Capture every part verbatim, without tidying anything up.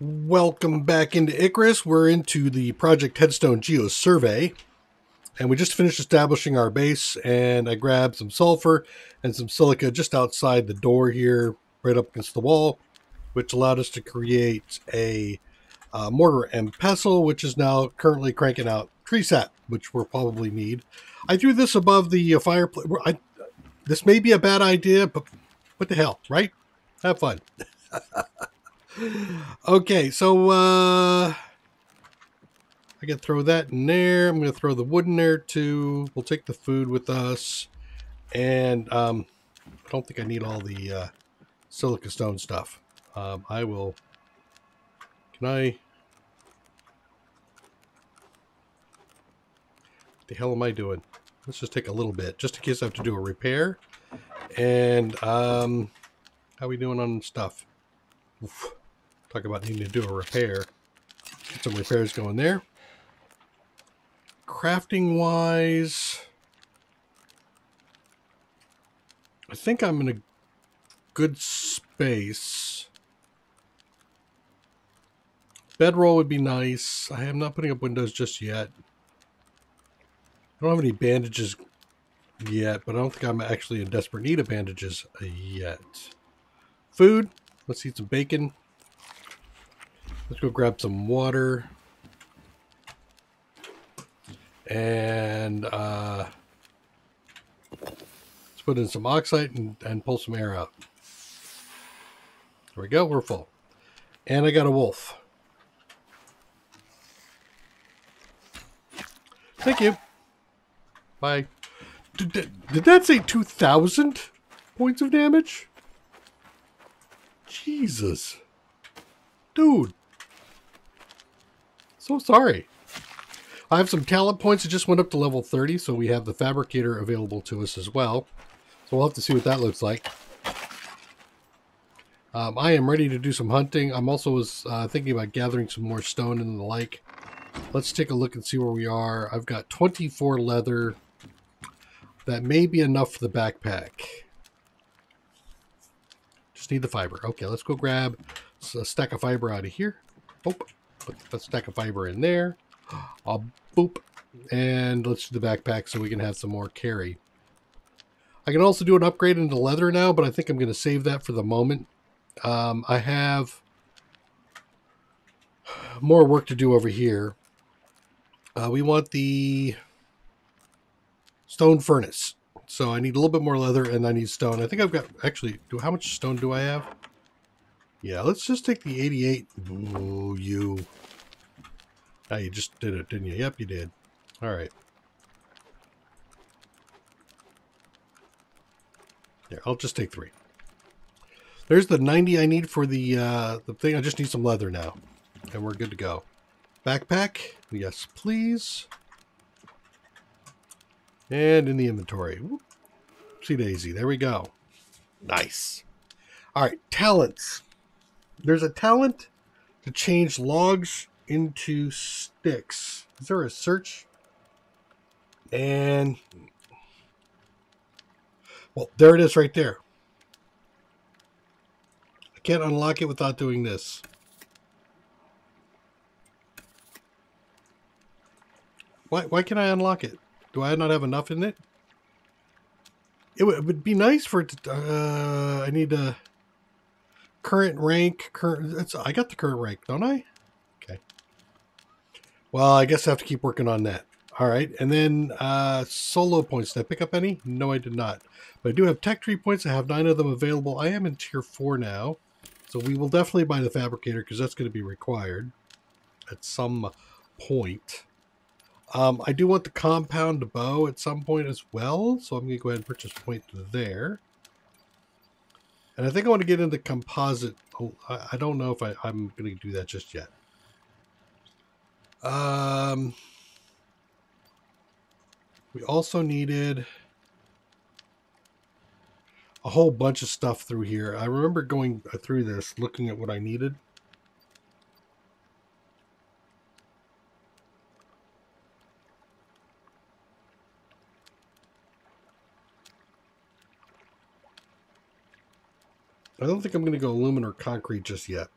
Welcome back into Icarus. We're into the Prospect Headstone Geo Survey, and we just finished establishing our base, and I grabbed some sulfur and some silica just outside the door here, right up against the wall, which allowed us to create a uh, mortar and pestle, which is now currently cranking out tree sap, which we'll probably need. I threw this above the uh, fireplace. I, this may be a bad idea, but what the hell, right? Have fun. Okay, so uh, I can throw that in there. I'm going to throw the wood in there too. We'll take the food with us. And um, I don't think I need all the uh, silica stone stuff. Um, I will... Can I... What the hell am I doing? Let's just take a little bit, just in case I have to do a repair. And um, how are we doing on stuff? Oof. Talk about needing to do a repair. Get some repairs going there. Crafting wise, I think I'm in a good space. Bedroll would be nice. I am not putting up windows just yet. I don't have any bandages yet, but I don't think I'm actually in desperate need of bandages yet. Food. Let's eat some bacon. Let's go grab some water. And uh, let's put in some oxide and, and pull some air out. There we go. We're full. And I got a wolf. Thank you. Bye. Did, did, did that say two thousand points of damage? Jesus. Dude. So sorry. I have some talent points. It just went up to level thirty, so we have the fabricator available to us as well. So we'll have to see what that looks like. Um, I am ready to do some hunting. I'm also was uh, thinking about gathering some more stone and the like. Let's take a look and see where we are. I've got twenty-four leather. That may be enough for the backpack. Need the fiber. Okay, let's go grab a stack of fiber out of here. Oh, put that stack of fiber in there. I'll boop. And let's do the backpack so we can have some more carry. I can also do an upgrade into leather now, but I think I'm going to save that for the moment. Um, I have more work to do over here. Uh, we want the stone furnace. So I need a little bit more leather and I need stone. I think I've got, actually, do how much stone do I have? Yeah, let's just take the eighty-eight. Ooh, you. Oh, you just did it, didn't you? Yep, you did. All right. There, I'll just take three. There's the ninety I need for the, uh, the thing. I just need some leather now. And we're good to go. Backpack. Yes, please. And in the inventory. See daisy. There we go. Nice. All right. Talents. There's a talent to change logs into sticks. Is there a search? And, well, there it is right there. I can't unlock it without doing this. Why, why can't I unlock it? Do I not have enough in it? It, it would be nice for it to, uh, I need a current rank. Current. It's, I got the current rank, don't I? Okay. Well, I guess I have to keep working on that. All right. And then uh, solo points. Did I pick up any? No, I did not. But I do have tech tree points. I have nine of them available. I am in tier four now. So we will definitely buy the fabricator because that's going to be required at some point. Um, I do want the compound bow at some point as well, so I'm going to go ahead and purchase a point there. And I think I want to get into composite. Oh, I, I don't know if I, I'm going to do that just yet. Um, we also needed a whole bunch of stuff through here. I remember going through this, looking at what I needed. I don't think I'm going to go aluminum or concrete just yet.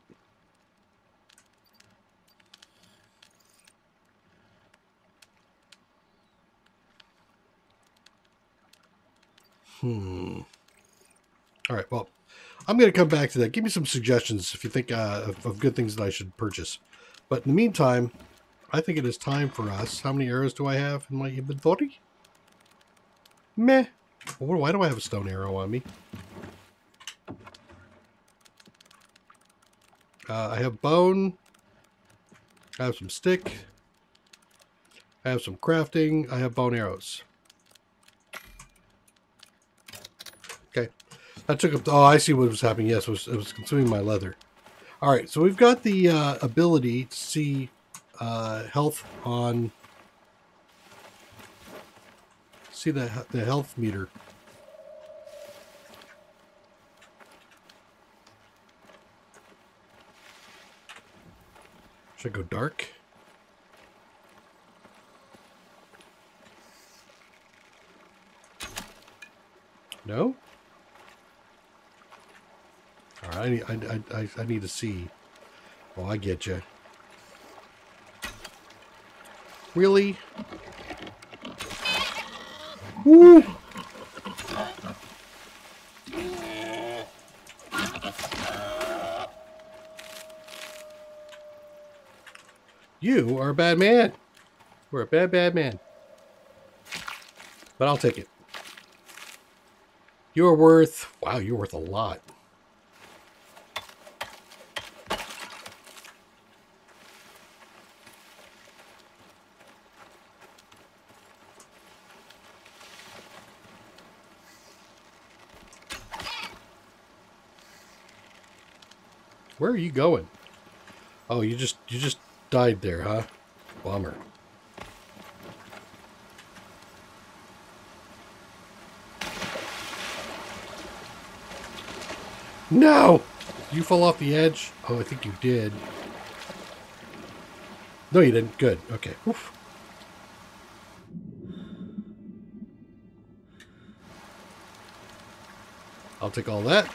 Hmm. All right, well, I'm going to come back to that. Give me some suggestions if you think uh, of, of good things that I should purchase. But in the meantime, I think it is time for us. How many arrows do I have in my inventory? Meh. Well, why do I have a stone arrow on me? Uh, I have bone. I have some stick. I have some crafting. I have bone arrows. Okay. That took up... The, oh, I see what was happening. Yes, it was, it was consuming my leather. All right, so we've got the uh, ability to see uh, health on... See the, the health meter. Should I go dark? No? All right, I, I, I, I need to see. Oh, I get you. Really? Woo! You are a bad man. We're a bad, bad man. But I'll take it. You're worth... Wow, you're worth a lot. Where are you going? Oh, you just you just died there, huh? Bummer. No! Did you fall off the edge? Oh, I think you did. No, you didn't. Good. Okay. Oof. I'll take all that.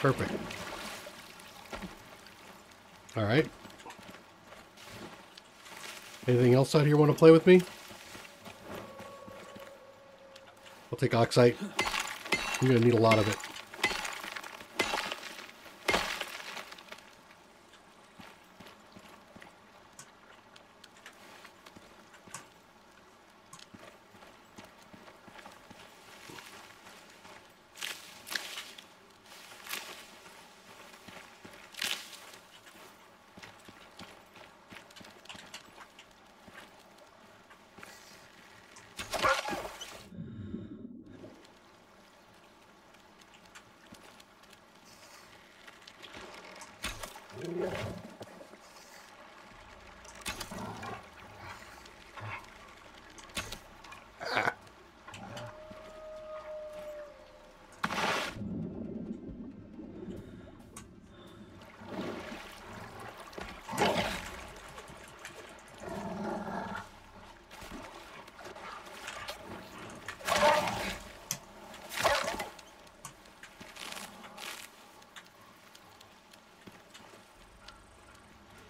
Perfect. All right. Anything else out here want to play with me? I'll take oxite. I'm going to need a lot of it.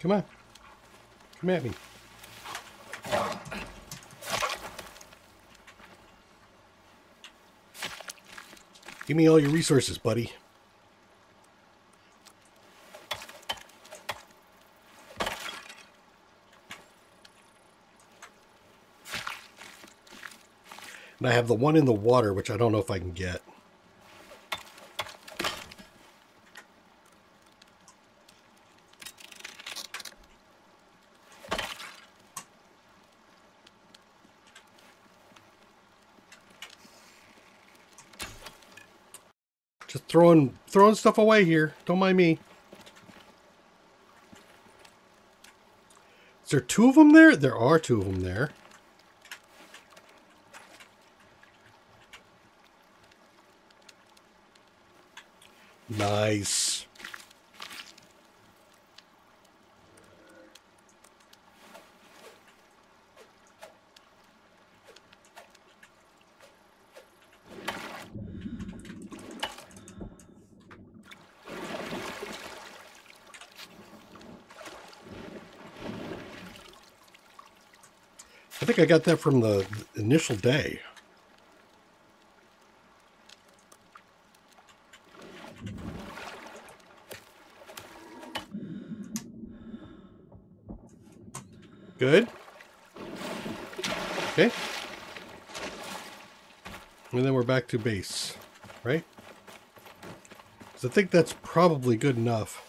Come on. Come at me. Give me all your resources, buddy. And I have the one in the water, which I don't know if I can get. Throwing, throwing stuff away here. Don't mind me. Is there two of them there? There are two of them there. Nice. I think I got that from the initial day. Good. Okay. And then we're back to base, right? So I think that's probably good enough.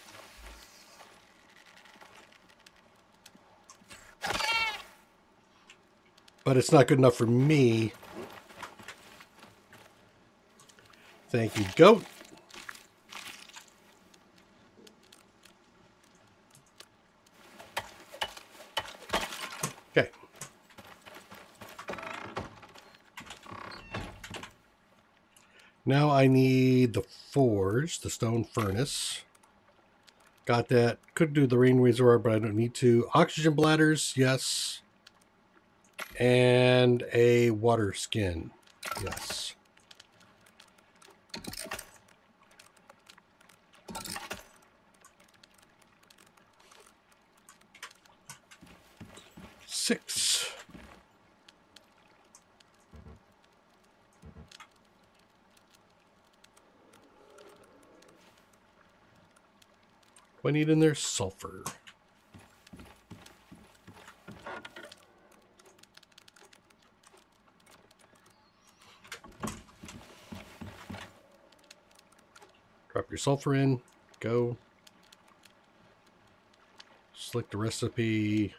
But it's not good enough for me. Thank you, goat. Now I need the forge, the stone furnace. Got that. Could do the rain reservoir, but I don't need to. Oxygen bladders, yes. And a water skin, yes. Six. I need in there sulfur. Drop your sulfur in, go. Select the recipe.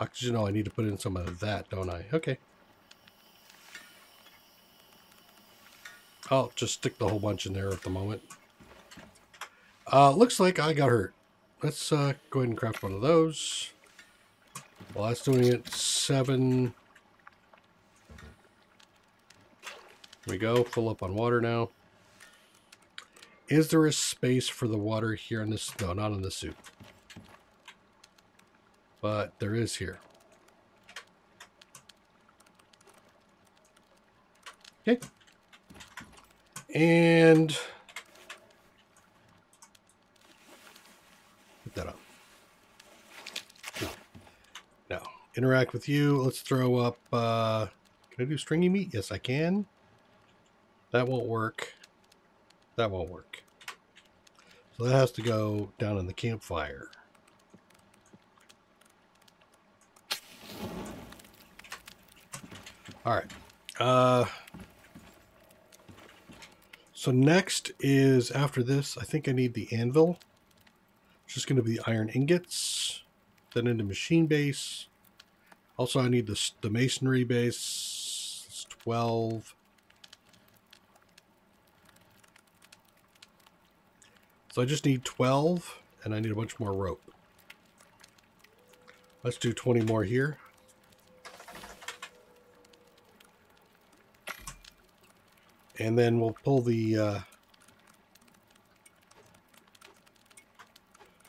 Oxygen, oh, I need to put in some of that, don't I? Okay. I'll just stick the whole bunch in there at the moment. Uh, looks like I got hurt. Let's uh, go ahead and craft one of those. Well, that's doing it. Seven. Here we go. Full up on water now. Is there a space for the water here in this? No, not in the soup. But there is here. Okay. And... that up. No. No. Interact with you. Let's throw up... Uh, can I do stringy meat? Yes, I can. That won't work. That won't work. So that has to go down in the campfire. Alright. Uh, so next is, after this, I think I need the anvil. Just going to be iron ingots, then into machine base. Also, I need the, the masonry base. It's twelve. So I just need twelve, and I need a bunch more rope. Let's do twenty more here. And then we'll pull the... Uh,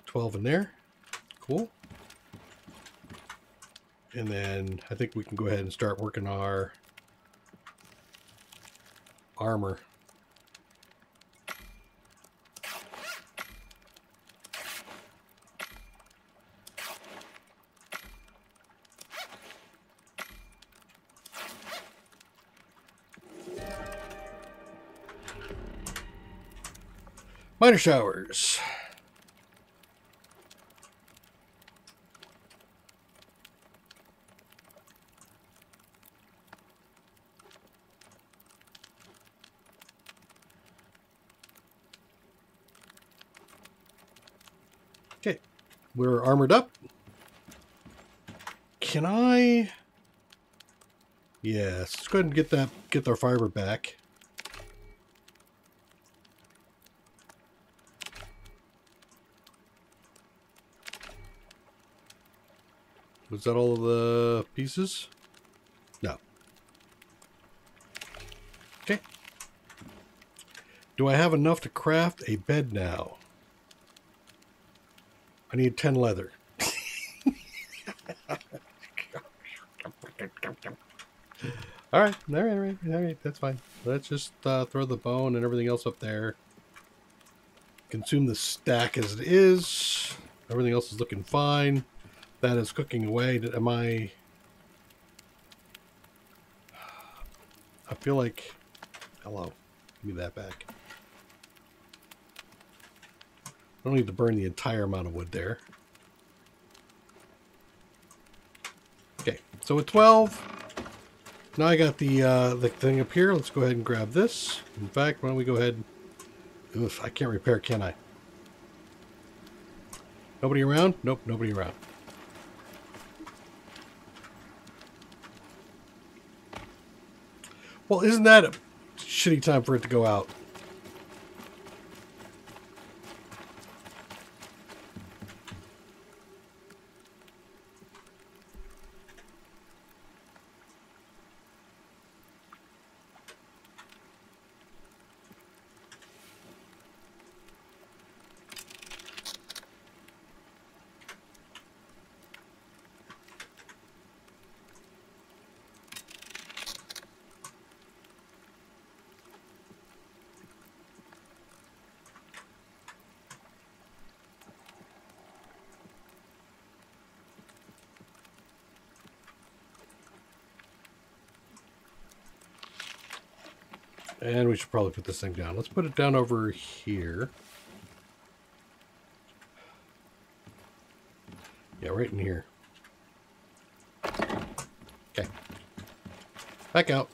twelve in there. Cool. And then I think we can go ahead and start working our armor. Minor showers. We're armored up. Can I? Yes. Let's go ahead and get that. Get our fiber back. Was that all of the pieces? No. Okay. Do I have enough to craft a bed now? I need ten leather. all right, all right, all right, all right. That's fine. Let's just uh, throw the bone and everything else up there. Consume the stack as it is. Everything else is looking fine. That is cooking away. Am I? I feel like... Hello. Give me that back. I don't need to burn the entire amount of wood there. Okay, so with twelve, now I got the uh, the thing up here. Let's go ahead and grab this. In fact, why don't we go ahead? Oof, I can't repair, can I? Nobody around? Nope, nobody around. Well, isn't that a shitty time for it to go out? And we should probably put this thing down. Let's put it down over here. Yeah, right in here. Okay. Back out.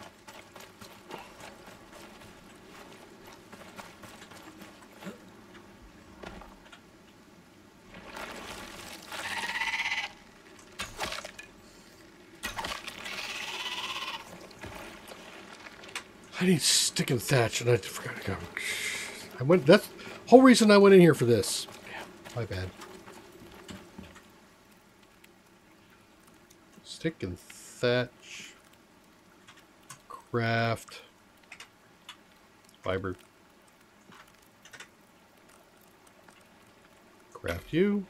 I need stick and thatch, and I forgot to go. I went. That's the whole reason I went in here for this. Yeah, my bad. Stick and thatch. Craft. Fiber. Craft you.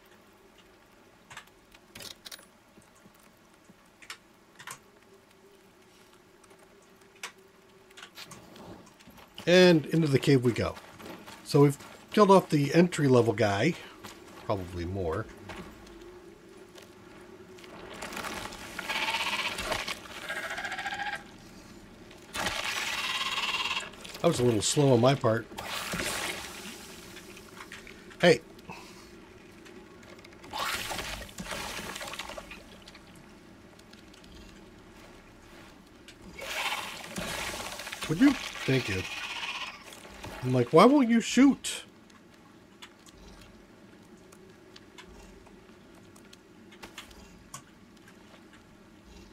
And into the cave we go. So we've killed off the entry level guy. Probably more. That was a little slow on my part. Hey. Would you? Thank you. I'm like, why won't you shoot?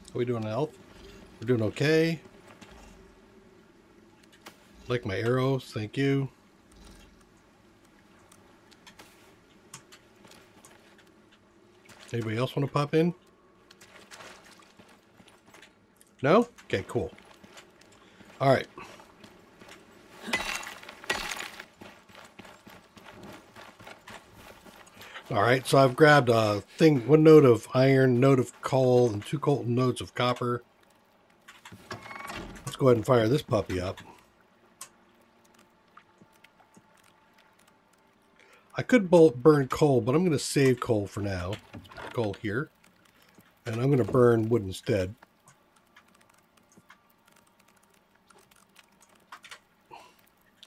How are we doing on health? We're doing okay. Like my arrows, thank you. Anybody else want to pop in? No? Okay, cool. All right. All right, so I've grabbed a thing, one node of iron, node of coal, and two coal nodes of copper. Let's go ahead and fire this puppy up. I could burn coal, but I'm going to save coal for now. Coal here. And I'm going to burn wood instead.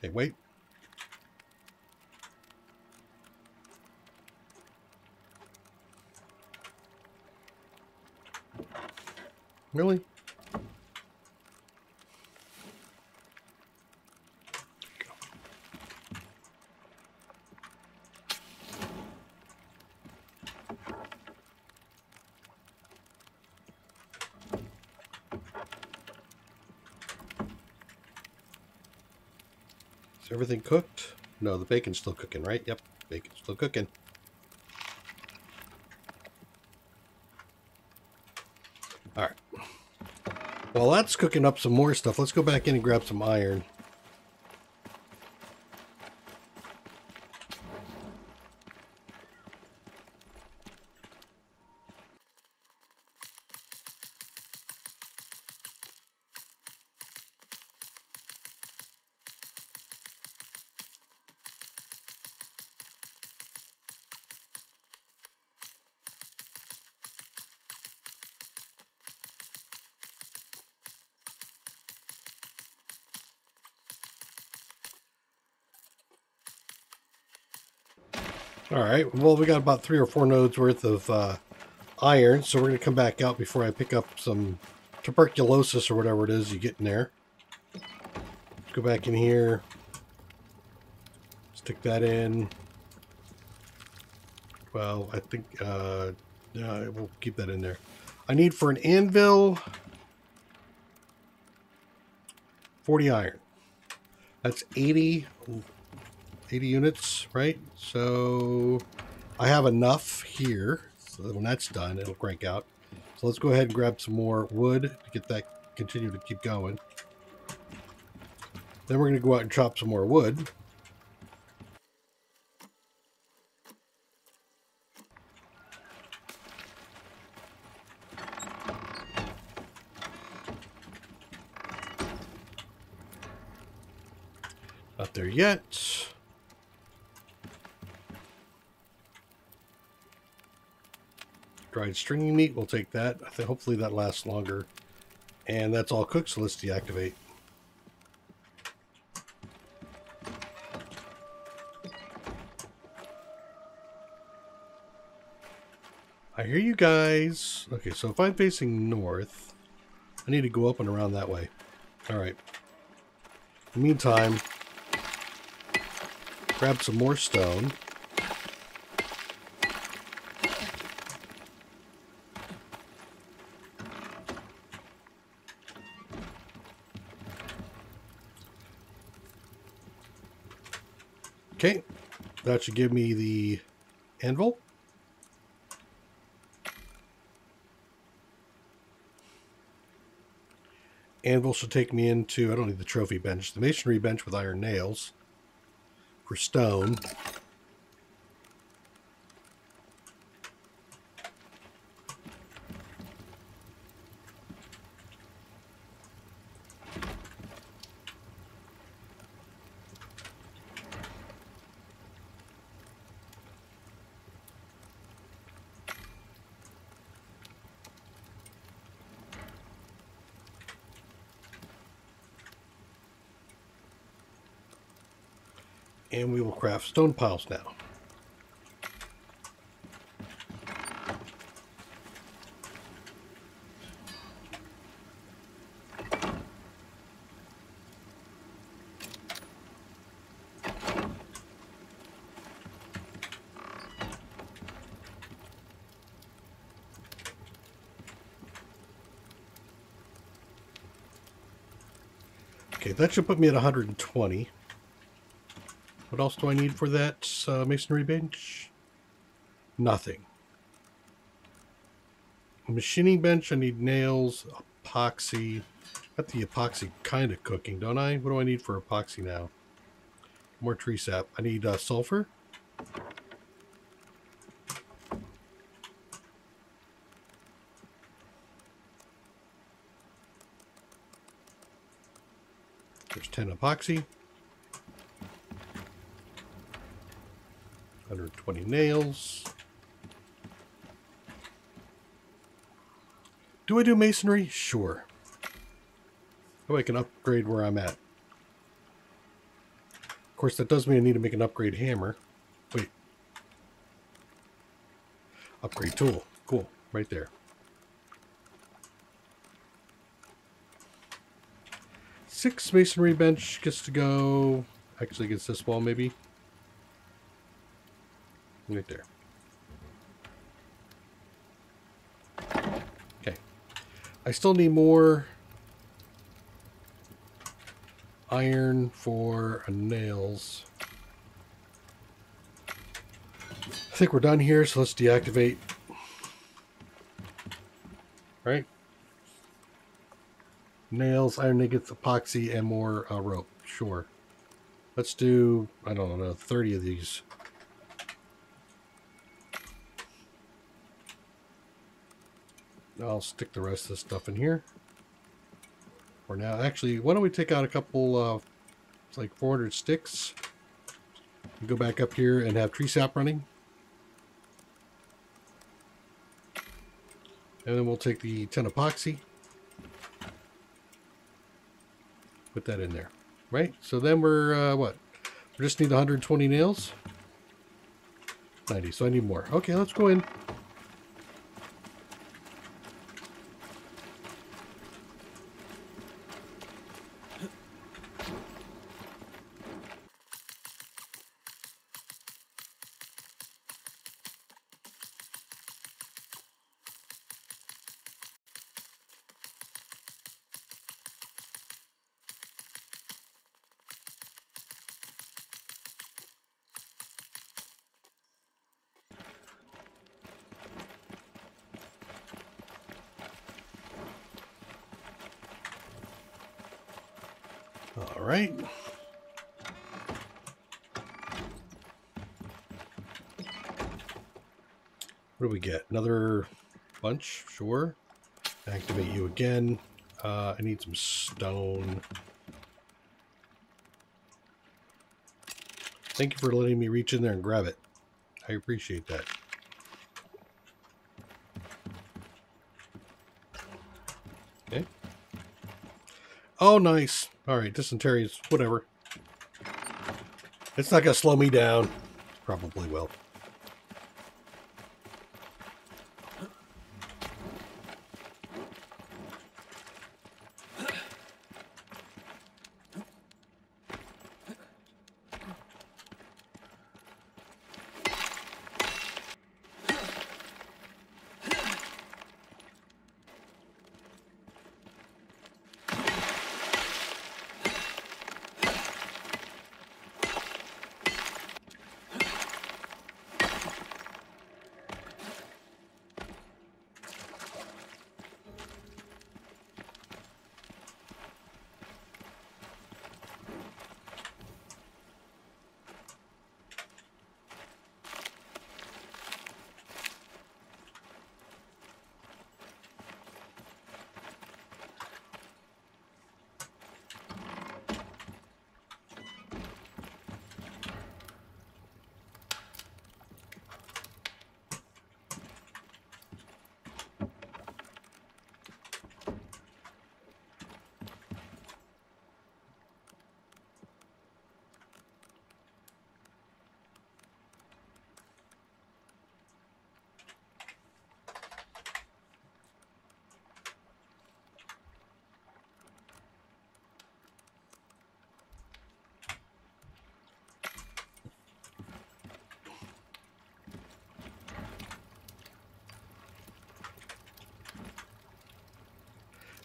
Hey, wait. Really? Is everything cooked? No, the bacon's still cooking, right? Yep, bacon's still cooking. While that's cooking up some more stuff, let's go back in and grab some iron. All right, well, we got about three or four nodes worth of uh, iron, so we're going to come back out before I pick up some tuberculosis or whatever it is you get in there. Let's go back in here. Stick that in. Well, I think uh, uh, we'll keep that in there. I need for an anvil forty iron. That's eighty, eighty units, right? So I have enough here. So when that's done, it'll crank out. So let's go ahead and grab some more wood to get that continue to keep going. Then we're going to go out and chop some more wood. Not there yet. Dried stringy meat, we'll take that. I think hopefully that lasts longer. And that's all cooked, so let's deactivate. I hear you guys. Okay, so if I'm facing north, I need to go up and around that way. All right. In the meantime, grab some more stone. Okay, that should give me the anvil. Anvil should take me into, I don't need the trophy bench, the masonry bench with iron nails. For stone. And we will craft stone piles now. Okay, that should put me at one hundred twenty. What else do I need for that uh, masonry bench? Nothing. Machining bench, I need nails, epoxy. Got the epoxy kind of cooking, don't I? What do I need for epoxy now? More tree sap. I need uh, sulfur. There's ten epoxy. one hundred twenty nails. Do I do masonry? Sure. Oh, I can upgrade where I'm at. Of course, that does mean I need to make an upgrade hammer. Wait. Upgrade tool. Cool. Right there. Six masonry bench gets to go. Actually, gets this wall, maybe. Right there. Okay. I still need more iron for nails. I think we're done here, so let's deactivate. All right. Nails, iron ingots, epoxy, and more uh, rope. Sure. Let's do, I don't know, thirty of these. I'll stick the rest of this stuff in here for now. Actually, why don't we take out a couple of, it's like four hundred sticks. We go back up here and have tree sap running. And then we'll take the ten epoxy. Put that in there. Right? So then we're, uh, what? We just need one hundred twenty nails. ninety, so I need more. Okay, let's go in. Right. What do we get? Another bunch, sure. Activate you again. Uh, I need some stone. Thank you for letting me reach in there and grab it. I appreciate that. Okay. Oh, nice. All right, dysentery is whatever. It's not going to slow me down. Probably will.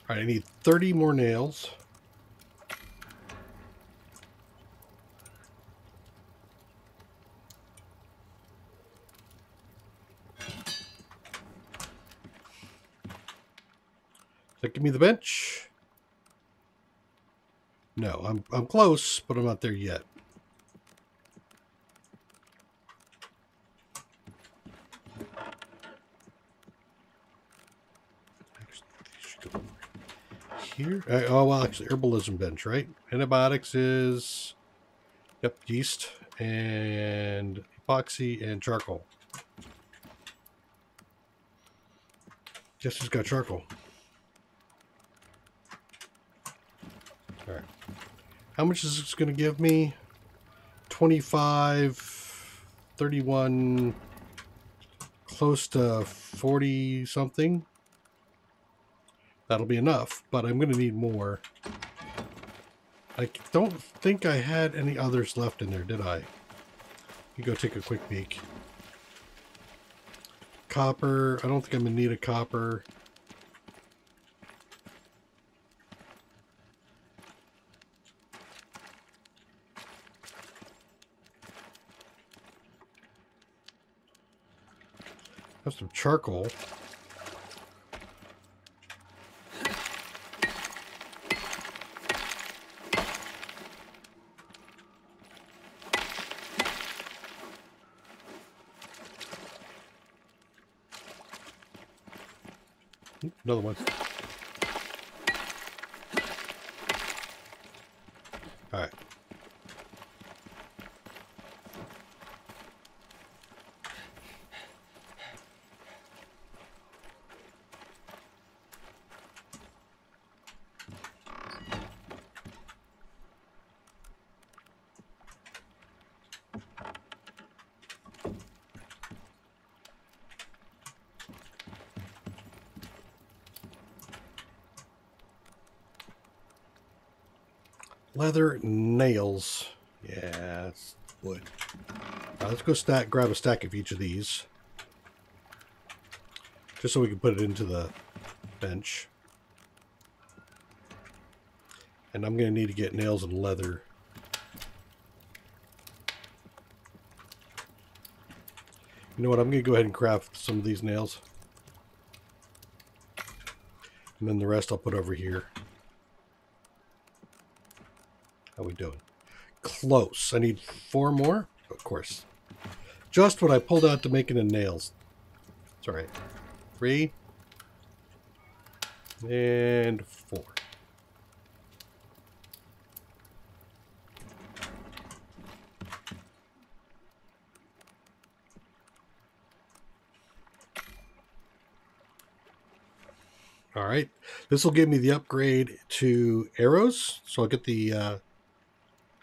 All right, I need thirty more nails. Does that give me the bench? No, I'm I'm close, but I'm not there yet. Uh, oh, well, actually, herbalism bench, right? Antibiotics is, yep, yeast and epoxy and charcoal. Guess who's got charcoal? All right. How much is this going to give me? twenty-five, thirty-one, close to forty something. That'll be enough, but I'm going to need more. I don't think I had any others left in there, did I? You go take a quick peek. Copper. I don't think I'm in need of copper. I have some charcoal. Another one. All right. Leather, nails. Yeah, it's wood. Right, let's go stack, grab a stack of each of these. Just so we can put it into the bench. And I'm going to need to get nails and leather. You know what? I'm going to go ahead and craft some of these nails. And then the rest I'll put over here. How we doing? Close. I need four more, of course. Just what I pulled out to make it in nails. It's all right. Three. And four. All right, this will give me the upgrade to arrows, so I'll get the uh,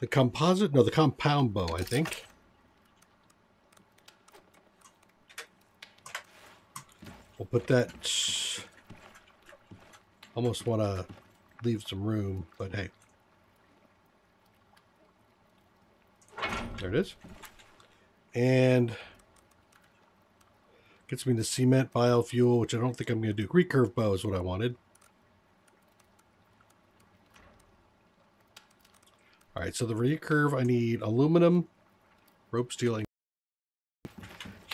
the composite, no, the compound bow, I think. We'll put that. Almost want to leave some room, but hey, there it is, and gets me the cement, biofuel, which I don't think I'm going to do. Recurve bow is what I wanted. All right, so the recurve, I need aluminum, rope stealing.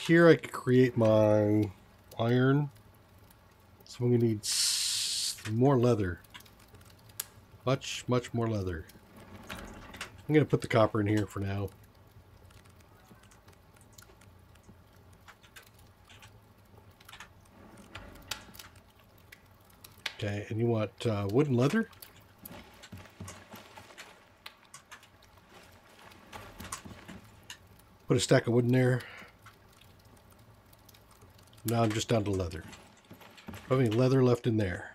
Here I can create my iron. So I'm going to need more leather. Much, much more leather. I'm going to put the copper in here for now. Okay, and you want uh, wood and leather? Put a stack of wood in there. Now I'm just down to leather. Do I have any leather left in there?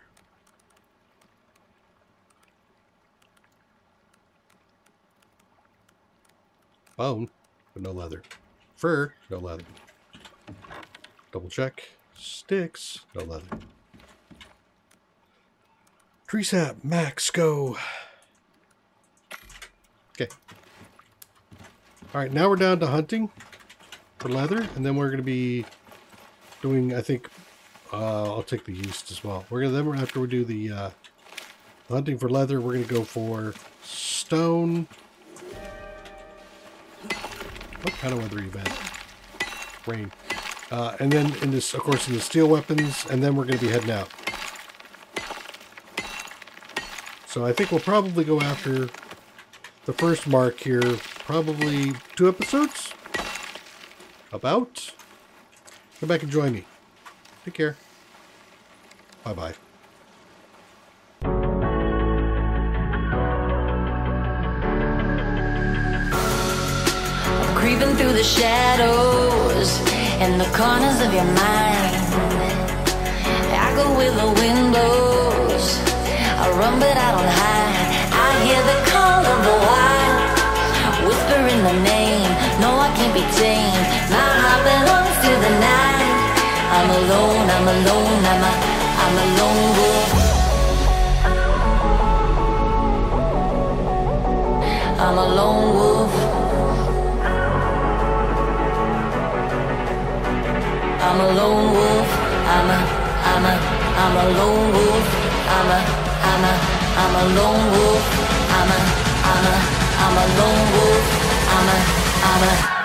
Bone, but no leather. Fur, no leather. Double check. Sticks, no leather. Tree sap, max, go. Okay. All right, now we're down to hunting for leather, and then we're going to be doing, I think, uh, I'll take the yeast as well. We're going to, then after we do the uh, hunting for leather, we're going to go for stone. What kind of weather event? Rain. Uh, and then in this, of course, in the steel weapons, and then we're going to be heading out. So I think we'll probably go after the first mark here, probably two episodes, about. Come back and join me. Take care. Bye-bye. Creeping through the shadows and the corners of your mind. I go with the wind blows. I run but I don't hide. I hear the call of the wild, whispering the name. No, I can't be tamed. My heart belongs to the night. I'm alone, I'm alone, I'm a, I'm a lone wolf. I'm a lone wolf. I'm a lone wolf. I'm a, I'm a, I'm a lone wolf. I'm a. I'm a, I'm a lone wolf. I'm a, I'm a, I'm a lone wolf. I'm a, I'm a